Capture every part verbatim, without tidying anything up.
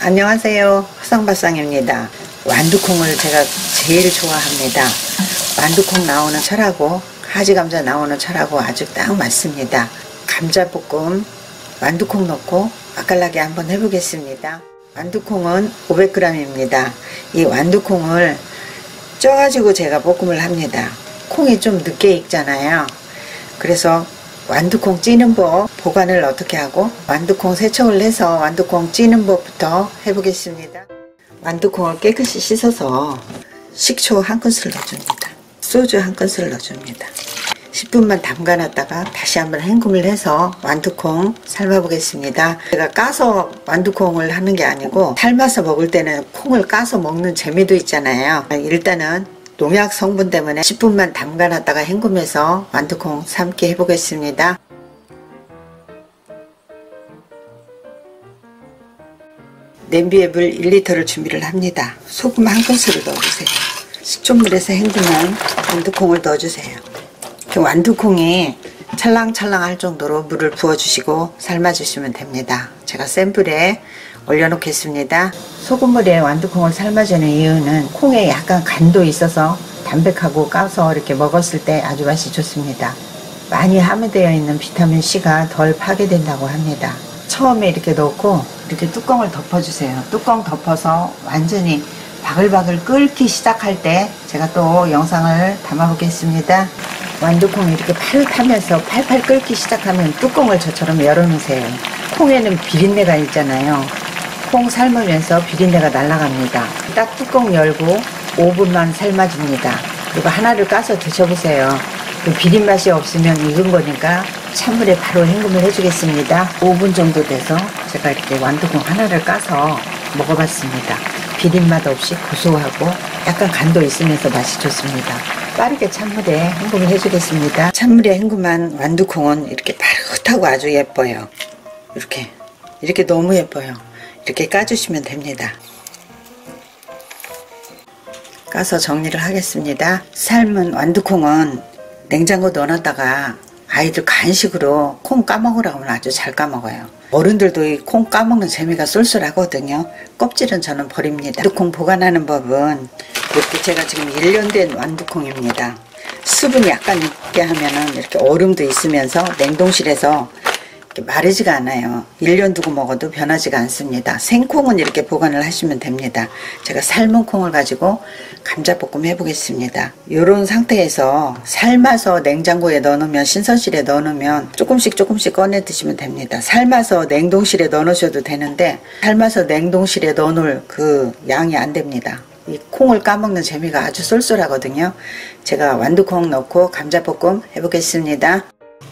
안녕하세요, 허상밥상입니다. 완두콩을 제가 제일 좋아합니다. 완두콩 나오는 철하고 가지감자 나오는 철하고 아주 딱 맞습니다. 감자볶음 완두콩 넣고 맛깔나게 한번 해보겠습니다. 완두콩은 오백 그램입니다. 이 완두콩을 쪄가지고 제가 볶음을 합니다. 콩이 좀 늦게 익잖아요. 그래서 완두콩 찌는 법, 보관을 어떻게 하고 완두콩 세척을 해서 완두콩 찌는 법부터 해보겠습니다. 완두콩을 깨끗이 씻어서 식초 한 큰술 넣어줍니다. 소주 한 큰술 넣어줍니다. 십 분만 담가놨다가 다시 한번 헹굼을 해서 완두콩 삶아보겠습니다. 제가 까서 완두콩을 하는 게 아니고 삶아서 먹을 때는 콩을 까서 먹는 재미도 있잖아요. 일단은 농약 성분 때문에 십 분만 담가놨다가 헹구면서 완두콩 삶게 해보겠습니다. 냄비에 물 일 리터를 준비를 합니다. 소금 한 큰술을 넣어주세요. 식초물에서 헹구면 완두콩을 넣어주세요. 완두콩이 찰랑찰랑 할 정도로 물을 부어주시고 삶아주시면 됩니다. 제가 센 불에 올려놓겠습니다. 소금물에 완두콩을 삶아주는 이유는 콩에 약간 간도 있어서 담백하고 까서 이렇게 먹었을 때 아주 맛이 좋습니다. 많이 함유되어 있는 비타민C가 덜 파괴된다고 합니다. 처음에 이렇게 넣고 이렇게 뚜껑을 덮어주세요. 뚜껑 덮어서 완전히 바글바글 끓기 시작할 때 제가 또 영상을 담아보겠습니다. 완두콩이 이렇게 파릇하면서 팔팔 끓기 시작하면 뚜껑을 저처럼 열어놓으세요. 콩에는 비린내가 있잖아요. 콩 삶으면서 비린내가 날아갑니다. 딱 뚜껑 열고 오 분만 삶아줍니다. 그리고 하나를 까서 드셔보세요. 그 비린 맛이 없으면 익은 거니까 찬물에 바로 헹굼을 해주겠습니다. 오 분 정도 돼서 제가 이렇게 완두콩 하나를 까서 먹어봤습니다. 비린 맛 없이 고소하고 약간 간도 있으면서 맛이 좋습니다. 빠르게 찬물에 헹굼을 해주겠습니다. 찬물에 헹굼한 완두콩은 이렇게 바릇하고 아주 예뻐요. 이렇게 이렇게 너무 예뻐요. 이렇게 까주시면 됩니다. 까서 정리를 하겠습니다. 삶은 완두콩은 냉장고 넣어놨다가 아이들 간식으로 콩 까먹으라고 하면 아주 잘 까먹어요. 어른들도 이 콩 까먹는 재미가 쏠쏠하거든요. 껍질은 저는 버립니다. 완두콩 보관하는 법은 이렇게 제가 지금 일 년 된 완두콩입니다. 수분이 약간 있게 하면은 이렇게 얼음도 있으면서 냉동실에서 이렇게 마르지가 않아요. 일 년 두고 먹어도 변하지가 않습니다. 생콩은 이렇게 보관을 하시면 됩니다. 제가 삶은 콩을 가지고 감자볶음 해보겠습니다. 이런 상태에서 삶아서 냉장고에 넣어놓으면, 신선실에 넣어놓으면 조금씩 조금씩 꺼내 드시면 됩니다. 삶아서 냉동실에 넣어놓으셔도 되는데 삶아서 냉동실에 넣어놓을 그 양이 안 됩니다. 이 콩을 까먹는 재미가 아주 쏠쏠하거든요. 제가 완두콩 넣고 감자볶음 해보겠습니다.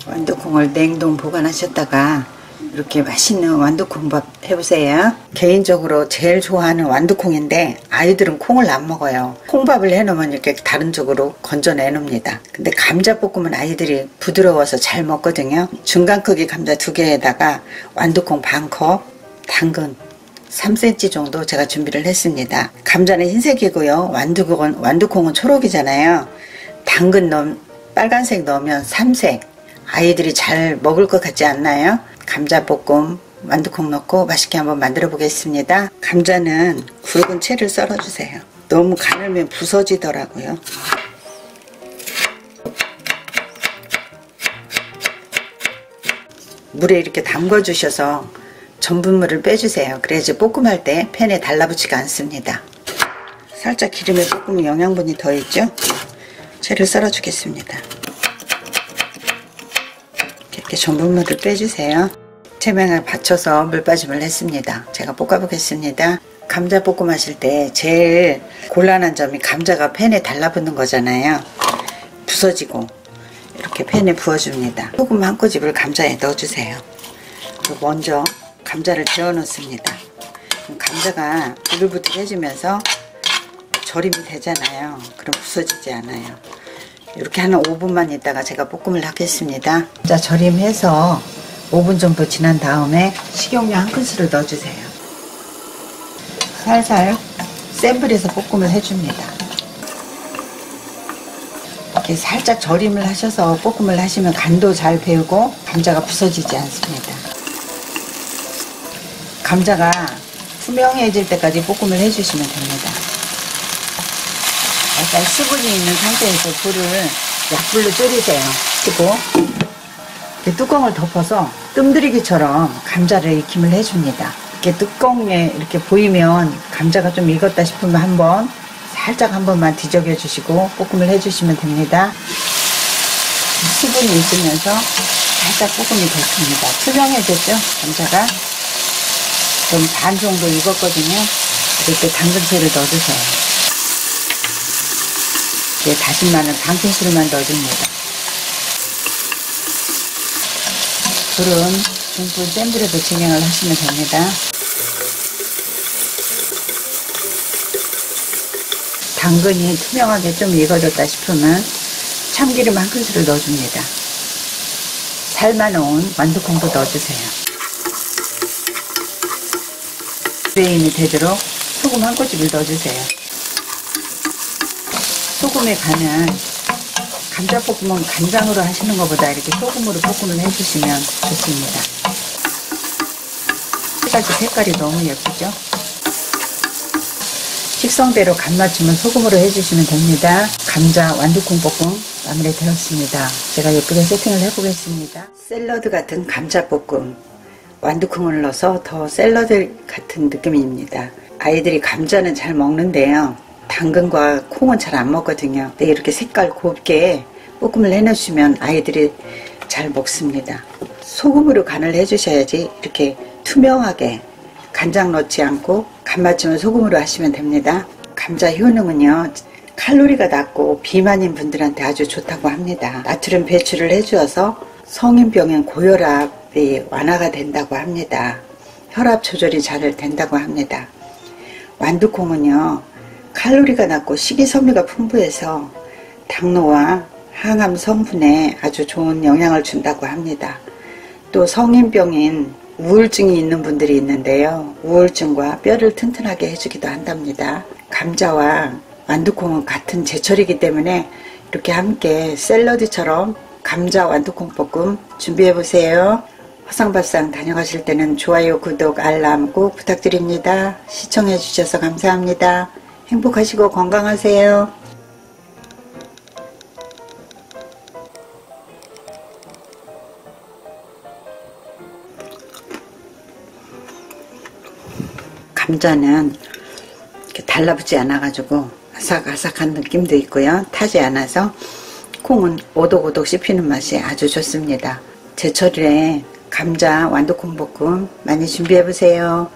완두콩을 냉동 보관하셨다가 이렇게 맛있는 완두콩밥 해보세요. 개인적으로 제일 좋아하는 완두콩인데 아이들은 콩을 안 먹어요. 콩밥을 해놓으면 이렇게 다른 쪽으로 건져내놉니다. 근데 감자볶음은 아이들이 부드러워서 잘 먹거든요. 중간 크기 감자 두 개에다가 완두콩 반 컵, 당근 삼 센티미터 정도 제가 준비를 했습니다. 감자는 흰색이고요. 완두콩은, 완두콩은 초록이잖아요. 당근 넣으면 빨간색 넣으면 삼색. 아이들이 잘 먹을 것 같지 않나요? 감자볶음 완두콩 넣고 맛있게 한번 만들어 보겠습니다. 감자는 굵은 채를 썰어주세요. 너무 가늘면 부서지더라고요. 물에 이렇게 담궈 주셔서 전분물을 빼주세요. 그래야지 볶음할 때 팬에 달라붙지가 않습니다. 살짝 기름에 볶으면 영양분이 더 있죠? 채를 썰어주겠습니다. 이렇게 전분물을 빼주세요. 채면을 받쳐서 물빠짐을 했습니다. 제가 볶아보겠습니다. 감자 볶음 하실 때 제일 곤란한 점이 감자가 팬에 달라붙는 거잖아요. 부서지고 이렇게 팬에 부어줍니다. 소금 한 꼬집을 감자에 넣어주세요. 그리고 먼저 감자를 데워 놓습니다. 감자가 부들부들해지면서 절임이 되잖아요. 그럼 부서지지 않아요. 이렇게 한 오 분만 있다가 제가 볶음을 하겠습니다. 자, 절임해서 오 분 정도 지난 다음에 식용유 한 큰술을 넣어주세요. 살살 센 불에서 볶음을 해줍니다. 이렇게 살짝 절임을 하셔서 볶음을 하시면 간도 잘 배우고 감자가 부서지지 않습니다. 감자가 투명해질 때까지 볶음을 해주시면 됩니다. 약간 수분이 있는 상태에서 불을 약불로 줄이세요. 그리고 이렇게 뚜껑을 덮어서 뜸들이기처럼 감자를 익힘을 해줍니다. 이렇게 뚜껑에 이렇게 보이면 감자가 좀 익었다 싶으면 한번 살짝 한 번만 뒤적여 주시고 볶음을 해주시면 됩니다. 수분이 있으면서 살짝 볶음이 됐습니다. 투명해졌죠? 감자가 좀 반 정도 익었거든요. 이렇게 당근채를 넣어주세요. 이제 다진 마늘 반 큰술만 넣어줍니다. 불은 중불 센 불에서 진행을 하시면 됩니다. 당근이 투명하게 좀 익어졌다 싶으면 참기름 한 큰술을 넣어줍니다. 삶아놓은 완두콩도 넣어주세요. 브레인이 되도록 소금 한 꼬집을 넣어주세요. 소금에 간은 감자볶음은 간장으로 하시는 것보다 이렇게 소금으로 볶음을 해주시면 좋습니다. 색깔도 색깔이 너무 예쁘죠? 식성대로 간 맞추면 소금으로 해주시면 됩니다. 감자 완두콩 볶음 마무리 되었습니다. 제가 예쁘게 세팅을 해보겠습니다. 샐러드 같은 감자볶음. 완두콩을 넣어서 더 샐러드 같은 느낌입니다. 아이들이 감자는 잘 먹는데요, 당근과 콩은 잘 안 먹거든요. 근데 이렇게 색깔 곱게 볶음을 해놓으시면 아이들이 잘 먹습니다. 소금으로 간을 해주셔야지 이렇게 투명하게 간장 넣지 않고 간 맞추면 소금으로 하시면 됩니다. 감자 효능은요, 칼로리가 낮고 비만인 분들한테 아주 좋다고 합니다. 나트륨 배출을 해주어서 성인병인 고혈압 완화가 된다고 합니다. 혈압 조절이 잘 된다고 합니다. 완두콩은요, 칼로리가 낮고 식이섬유가 풍부해서 당뇨와 항암 성분에 아주 좋은 영향을 준다고 합니다. 또 성인병인 우울증이 있는 분들이 있는데요, 우울증과 뼈를 튼튼하게 해주기도 한답니다. 감자와 완두콩은 같은 제철이기 때문에 이렇게 함께 샐러드처럼 감자 완두콩 볶음 준비해보세요. 허상밥상 다녀가실 때는 좋아요, 구독, 알람 꼭 부탁드립니다. 시청해주셔서 감사합니다. 행복하시고 건강하세요. 감자는 이렇게 달라붙지 않아가지고 아삭아삭한 느낌도 있고요. 타지 않아서 콩은 오독오독 씹히는 맛이 아주 좋습니다. 제철에 감자 완두콩 볶음 많이 준비해보세요.